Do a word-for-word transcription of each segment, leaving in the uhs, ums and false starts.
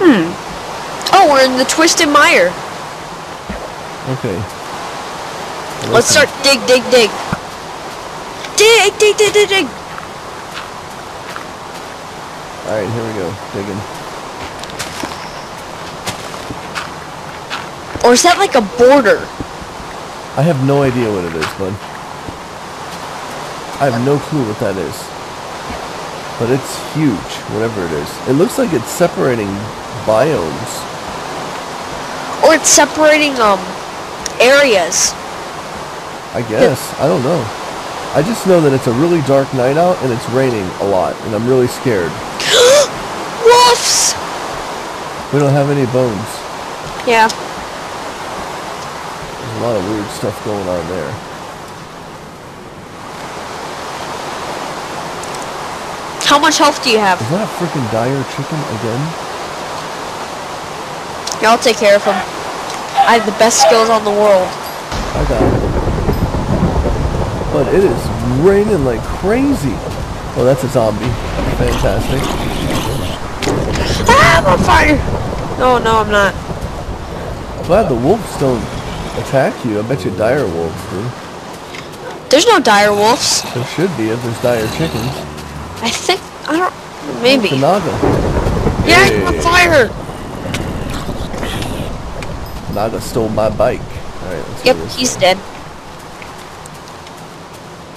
Hmm. Oh, we're in the Twisted Mire. Okay. Well, let's start dig, dig, dig. Dig, dig, dig, dig, dig. Alright, here we go. Digging. Or is that like a border? I have no idea what it is, bud. I have no clue what that is. But it's huge, whatever it is. It looks like it's separating biomes. Or it's separating, um, areas. I guess. I don't know. I just know that it's a really dark night out and it's raining a lot. And I'm really scared. Wolves! We don't have any bones. Yeah. There's a lot of weird stuff going on there. How much health do you have? Is that a freaking dire chicken again? Y'all take care of him. I have the best skills on the world. I got it. But it is raining like crazy. Oh, that's a zombie. Fantastic. Ah, I'm on fire! No, no, I'm not. Glad the wolves don't attack you. I bet you dire wolves do. There's no dire wolves. There should be if there's dire chickens. I think, I don't, maybe. Oh, Naga. Yeah, hey. I'm on fire! Naga stole my bike. Alright, let's Yep, he's dead.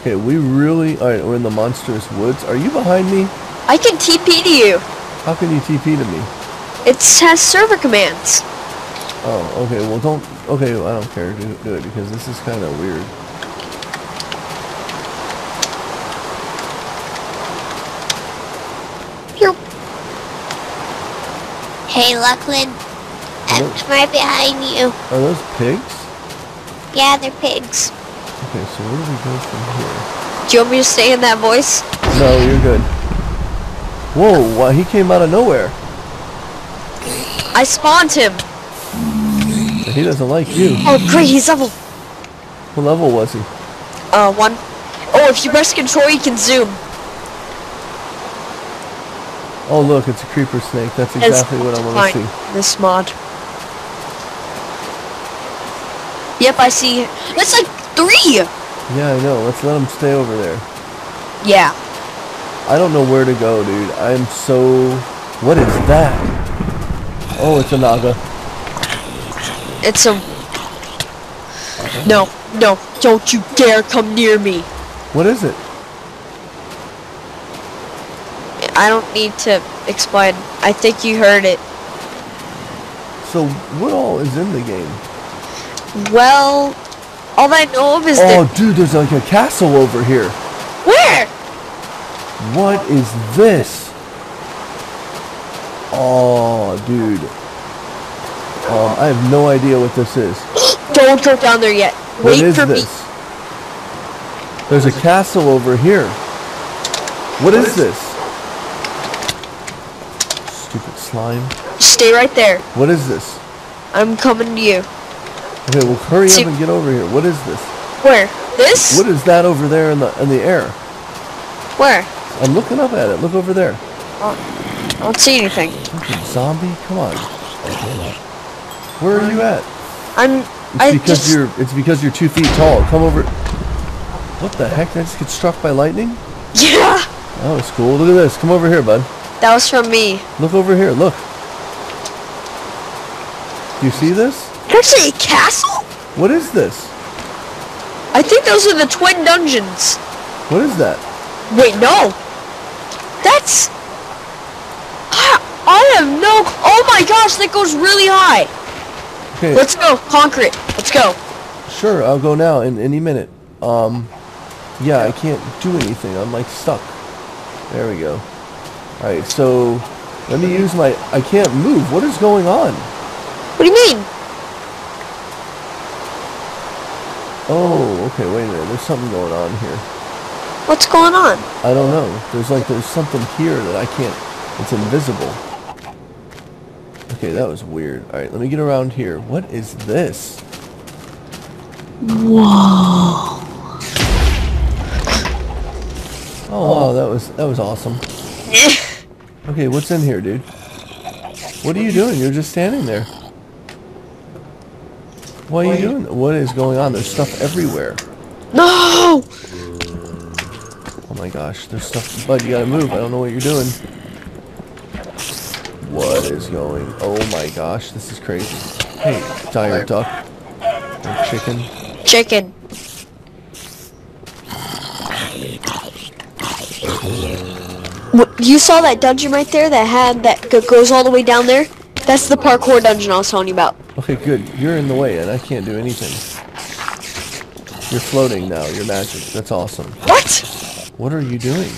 Okay, we really, alright, we're in the monstrous woods. Are you behind me? I can T P to you. How can you T P to me? It has server commands. Oh, okay, well don't, okay, well, I don't care. Do, do it, because this is kind of weird. Hey, Luclin, I'm what? Right behind you. Are those pigs? Yeah, they're pigs. Okay, so where do we go from here? Do you want me to stay in that voice? No, you're good. Whoa, wow, he came out of nowhere. I spawned him. But he doesn't like you. Oh, great, he's level. What level was he? Uh, one. Oh, if you press control, you can zoom. Oh look, it's a creeper snake. That's exactly what I want to see. This mod. Yep, I see. That's like three! Yeah, I know. Let's let him stay over there. Yeah. I don't know where to go, dude. I'm so... What is that? Oh, it's a Naga. It's a... Okay. No, no. Don't you dare come near me. What is it? I don't need to explain. I think you heard it. So, what all is in the game? Well, all I know of is that... Oh, dude, there's like a castle over here. Where? What is this? Oh, dude. Um, I have no idea what this is. Don't go down there yet. Wait for me. What is this? There's a castle over here. What is this? Stupid slime. Stay right there. What is this? I'm coming to you. Okay, well hurry See up and get over here. What is this? Where? This? What is that over there in the in the air? Where? I'm looking up at it. Look over there. Oh, I don't see anything. Fucking zombie? Come on. Where are you at? I'm. It's I because just... you're. It's because you're two feet tall. Come over. What the heck? Did I just get struck by lightning? Yeah. That was cool. Look at this. Come over here, bud. That was from me. Look over here, look. You see this? There's a castle? What is this? I think those are the twin dungeons. What is that? Wait, no. That's... I, I have no... Oh my gosh, that goes really high. Okay. Let's go, conquer it. Let's go. Sure, I'll go now in any minute. Um, yeah, I can't do anything. I'm like stuck. There we go. Alright, so, let me use my, I can't move, what is going on? What do you mean? Oh, okay, wait a minute, there's something going on here. What's going on? I don't know, there's like, there's something here that I can't, it's invisible. Okay, that was weird. Alright, let me get around here. What is this? Whoa. Oh, wow, that was, that was awesome. Okay, what's in here, dude? What are you doing? You're just standing there. What are you doing? What is going on? There's stuff everywhere. No! Oh my gosh, there's stuff. Bud, you gotta move. I don't know what you're doing. What is going? Oh my gosh, this is crazy. Hey, dire duck. Or chicken. Chicken. What, you saw that dungeon right there that had that goes all the way down there? That's the parkour dungeon I was telling you about. Okay, good. You're in the way, and I can't do anything. You're floating now. You're magic. That's awesome. What? What are you doing?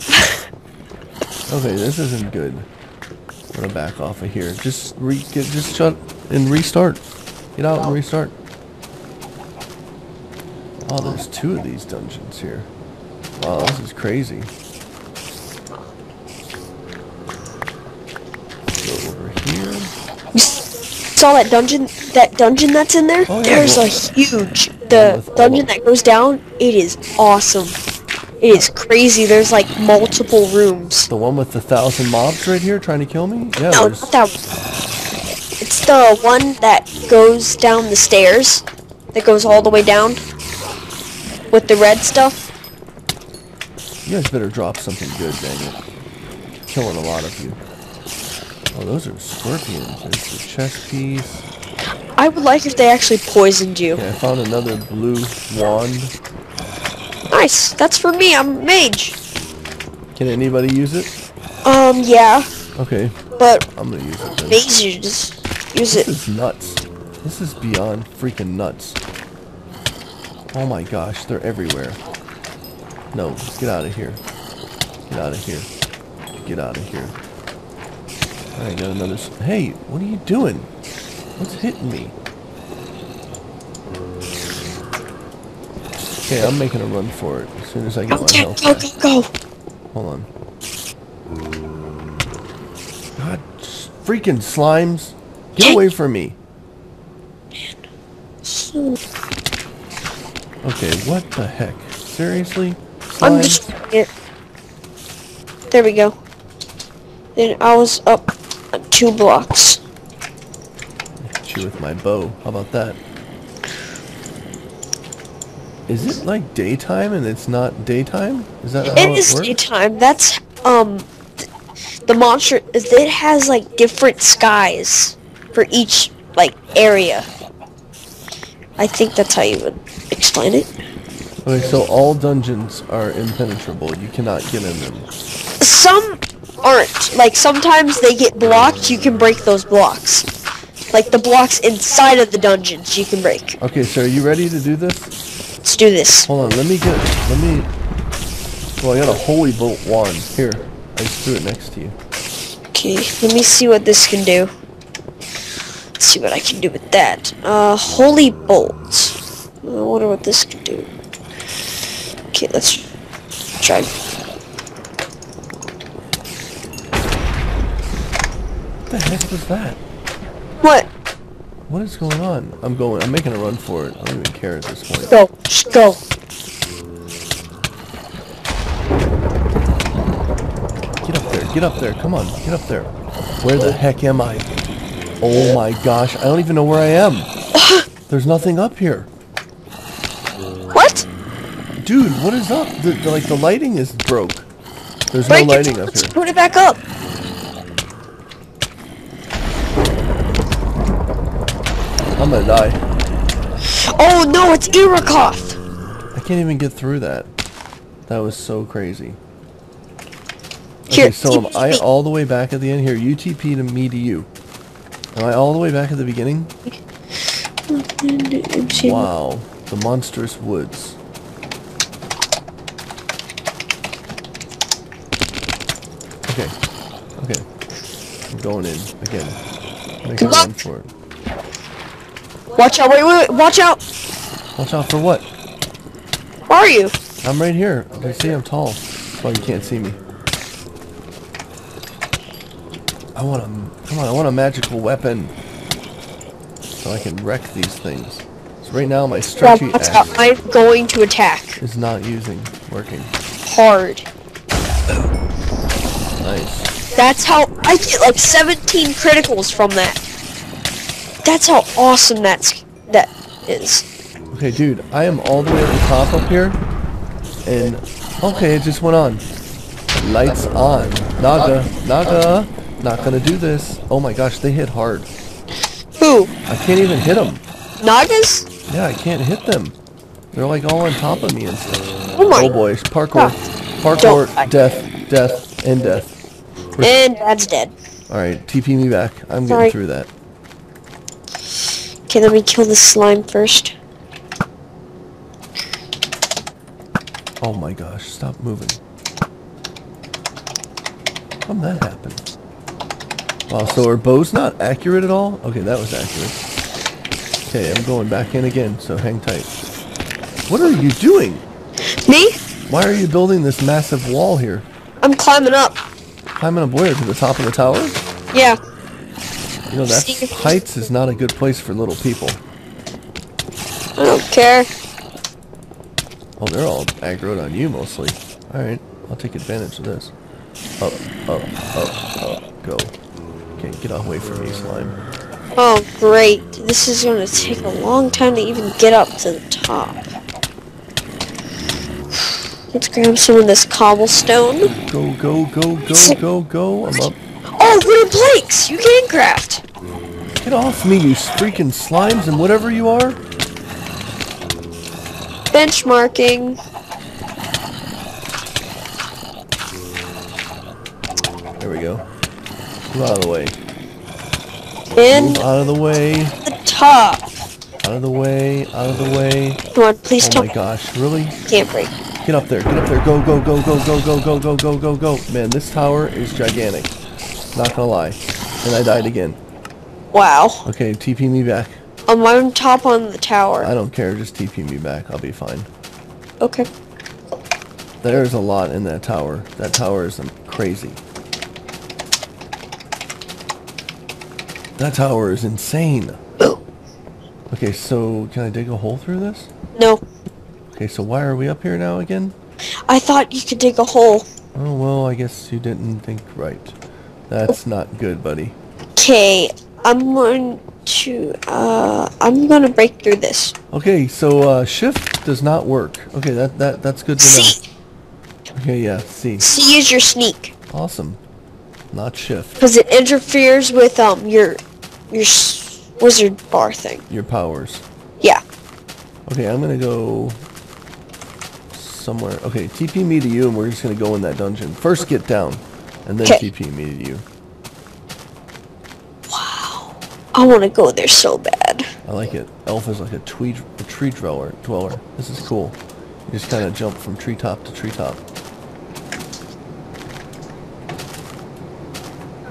Okay, this isn't good. I'm gonna back off of here. Just re get, just shut and restart. Get out and restart. Oh, there's two of these dungeons here. Wow, this is crazy. Go over here. You saw that dungeon? That dungeon that's in there? Oh, yeah. There's a huge the dungeon that goes down. It is awesome. It is crazy. There's like multiple rooms. The one with the thousand mobs right here trying to kill me? Yeah. No, not that. It's the one that goes down the stairs. That goes all the way down. With the red stuff. You guys better drop something good, dang it. Killing a lot of you. Oh, those are scorpions. There's the chest piece. I would like if they actually poisoned you. Okay, I found another blue wand. Nice. That's for me. I'm a mage. Can anybody use it? Um, yeah. Okay. But I'm gonna use it then. Mages use it. This is nuts. This is beyond freaking nuts. Oh my gosh, they're everywhere. No, get out of here. Get out of here. Get out of here. I got another... Hey, what are you doing? What's hitting me? Okay, I'm making a run for it as soon as I get my health back. Go, go, go! Hold on. God, freaking slimes! Get away from me! Okay, what the heck? Seriously? I'm just it. There we go. Then I was up two blocks. Shoot with my bow. How about that? Is it like daytime and it's not daytime? Is that how it works? It is daytime. That's um th the monster. It has like different skies for each like area. I think that's how you would explain it. Okay, so all dungeons are impenetrable. You cannot get in them. Some aren't. Like, sometimes they get blocked. You can break those blocks. Like, the blocks inside of the dungeons you can break. Okay, so are you ready to do this? Let's do this. Hold on, let me get... Let me... Well, I got a holy bolt wand. Here, I just threw it next to you. Okay, let me see what this can do. Let's see what I can do with that. Uh, holy bolt. I wonder what this can do. Okay, let's try. What the heck was that? What? What is going on? I'm going. I'm making a run for it. I don't even care at this point. Go. Just go. Get up there. Get up there. Come on. Get up there. Where the heck am I? Oh my gosh. I don't even know where I am. There's nothing up here. What? Dude, what is up? The, the, like, the lighting is broke. There's no lighting up here. Let's put it back up. I'm gonna die. Oh no, it's Irakoth! I can't even get through that. That was so crazy. Okay, here, so am I all the way back at the end? Here, you T P to me to you. Am I all the way back at the beginning? Wow, the monstrous woods. Okay, okay. I'm going in again. Make a run for it. Watch out, wait, wait, wait, watch out! Watch out for what? Where are you? I'm right here. You see, I'm tall. That's why you can't see me. I want a, come on, I want a magical weapon. So I can wreck these things. So right now my stretchy axe out. I'm going to attack. It's not using, working. Hard. Nice. That's how I get like seventeen criticals from that. That's how awesome that's that is. Okay, dude, I am all the way at the top up here, and okay, it just went on. Lights on. Naga, Naga, not gonna do this. Oh my gosh, they hit hard. Who? I can't even hit them. Nagas? Yeah, I can't hit them. They're like all on top of me and stuff. Oh my. Oh boy, parkour, parkour, Don't. death, death, and death. We're and Dad's dead. Alright, T P me back. I'm Sorry. getting through that. Okay, let me kill this slime first. Oh my gosh, stop moving. How'd that happen? Wow, so our bow's not accurate at all? Okay, that was accurate. Okay, I'm going back in again, so hang tight. What are you doing? Me? Why are you building this massive wall here? I'm climbing up. Climbing up where? To the top of the tower? Yeah. You know, that heights is not a good place for little people. I don't care. Oh, they're all aggroed on you mostly. Alright, I'll take advantage of this. Up, up, up, up, go. Okay, get away from me, slime. Oh, great. This is going to take a long time to even get up to the top. Let's grab some of this cobblestone. Go, go, go, go, go, go. I'm up. Oh, wooden planks! You can craft! Get off me, you freaking slimes and whatever you are. Benchmarking. There we go. Move out of the way. And Move out of the way. The top. Out of the way, out of the way. Come on, please don't. Oh my gosh, really? Can't break. Get up there, get up there, go, go, go, go, go, go, go, go, go, go, go. Man, this tower is gigantic. Not gonna lie. And I died again. Wow. Okay, T P me back. I'm on top on the tower. I don't care, just T P me back. I'll be fine. Okay. There's a lot in that tower. That tower is crazy. That tower is insane. Okay, so can I dig a hole through this? No. Okay, so why are we up here now again? I thought you could dig a hole. Oh, well, I guess you didn't think right. That's not good, buddy. Okay, I'm going to, uh, I'm going to break through this. Okay, so, uh, shift does not work. Okay, that, that, that's good to C. know. Okay, yeah, C. C is your sneak. Awesome. Not shift. Because it interferes with, um, your, your wizard bar thing. Your powers. Yeah. Okay, I'm going to go somewhere. Okay, T P me to you, and we're just gonna go in that dungeon. First, get down, and then Kay. T P me to you. Wow, I want to go there so bad. I like it. Elf is like a, tweed, a tree dweller. Dweller. This is cool. You just kind of jump from treetop to treetop.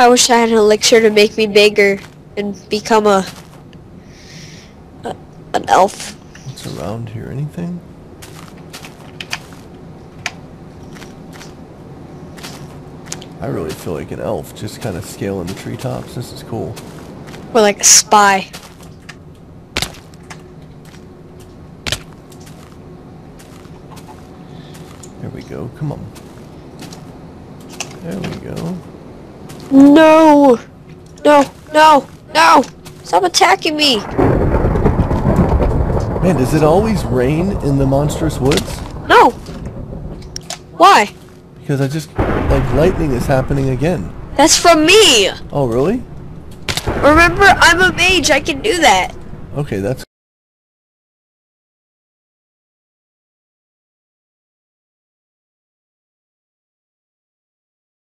I wish I had an elixir to make me bigger and become a, a an elf. What's around here? Anything? I really feel like an elf, just kind of scaling the treetops. This is cool. Or like a spy. There we go. Come on. There we go. No! No! No! No! Stop attacking me! Man, does it always rain in the monstrous woods? No! Why? Because I just... like lightning is happening again. That's from me! Oh, really? Remember, I'm a mage. I can do that. Okay, that's...